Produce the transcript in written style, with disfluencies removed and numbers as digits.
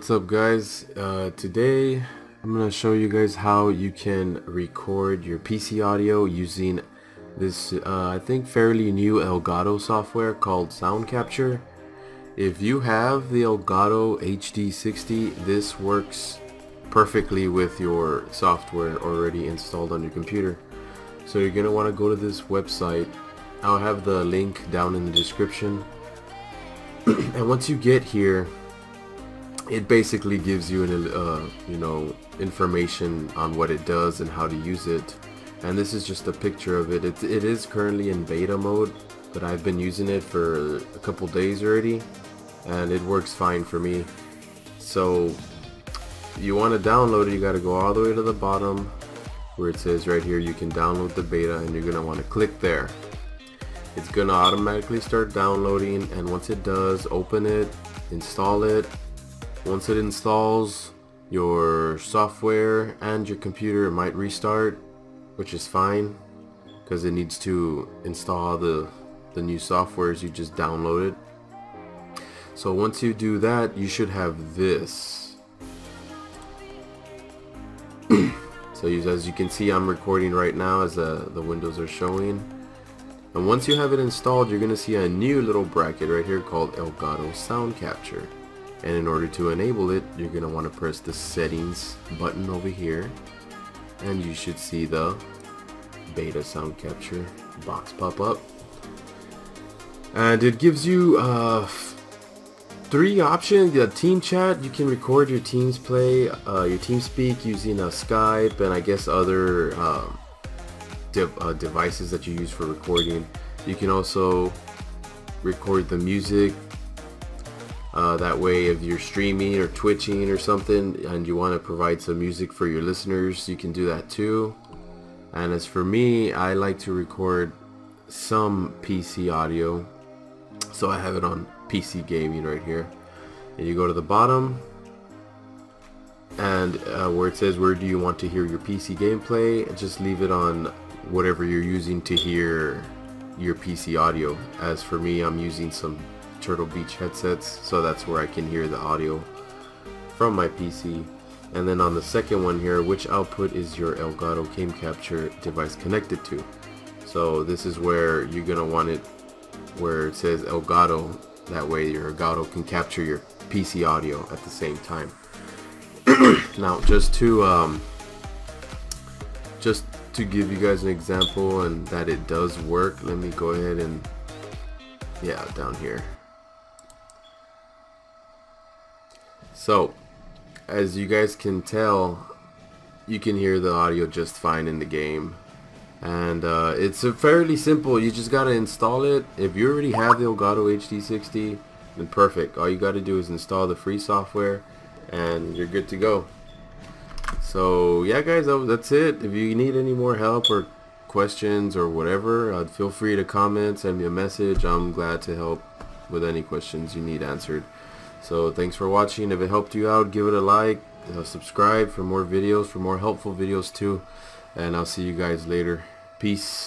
What's up guys, today I'm going to show you guys how you can record your PC audio using this I think fairly new Elgato software called Sound Capture. If you have the Elgato HD60, this works perfectly with your software already installed on your computer. So you're going to want to go to this website. I'll have the link down in the description. And once you get here, it basically gives you an, information on what it does and how to use it. And this is just a picture of it. It is currently in beta mode, but I've been using it for a couple days already, and it works fine for me. So you want to download it, you got to go all the way to the bottom where it says right here you can download the beta, and you're going to want to click there. It's going to automatically start downloading, and once it does, open it, install it. Once it installs, your software and your computer might restart, which is fine because it needs to install the new softwares you just downloaded. So once you do that, you should have this. So as you can see, I'm recording right now as the windows are showing. And once you have it installed, you're going to see a new little bracket right here called Elgato Sound Capture. And in order to enable it, you're going to want to press the settings button over here, and you should see the beta sound capture box pop up, and it gives you three options. The team chat, you can record your team's play, your team speak using Skype, and I guess other devices that you use for recording. You can also record the music. That way, if you're streaming or twitching or something and you want to provide some music for your listeners, you can do that too. And as for me, I like to record some PC audio, so I have it on PC gaming right here. And you go to the bottom, and where it says where do you want to hear your PC gameplay, just leave it on whatever you're using to hear your PC audio. As for me, I'm using some Turtle Beach headsets, so that's where I can hear the audio from my PC. And then on the second one here, which output is your Elgato Game Capture device connected to? So this is where you're gonna want it, where it says Elgato. That way your Elgato can capture your PC audio at the same time. Now just to give you guys an example and that it does work, let me go ahead and down here. So as you guys can tell, you can hear the audio just fine in the game, and it's fairly simple. You just gotta install it. If you already have the Elgato HD60, then perfect. All you gotta do is install the free software and you're good to go. So yeah guys, that's it. If you need any more help or questions or whatever, feel free to comment, send me a message. I'm glad to help with any questions you need answered. So thanks for watching. If it helped you out, give it a like, subscribe for more videos, for more helpful videos too, and I'll see you guys later. Peace.